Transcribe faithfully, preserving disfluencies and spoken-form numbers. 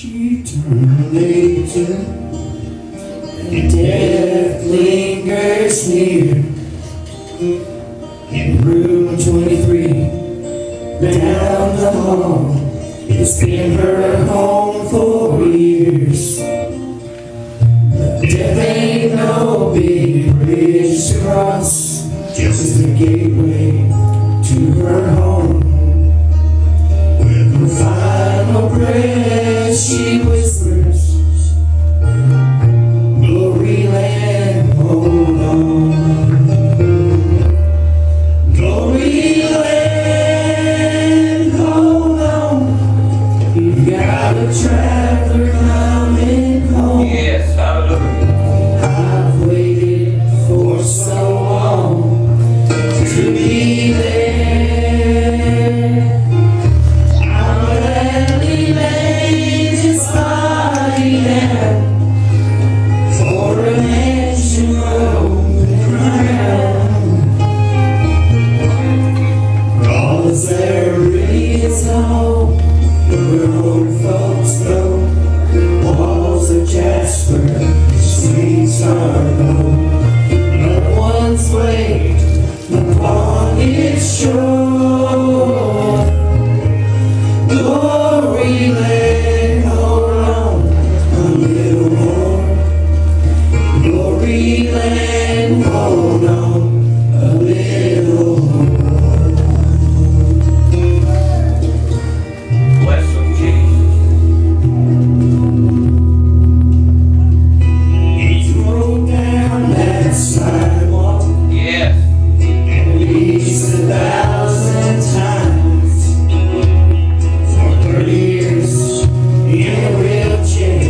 She turned eighty-two, and death lingers near. In room twenty-three, down the hall, it's been her home for years. But death ain't no big bridge to cross, just the gateway to her home. With her final prayer, she whispers, "Glory land, hold on. Glory land, hold on. You've got a traveler coming home." Yes, hallelujah. I've waited for so long to be there. Yeah.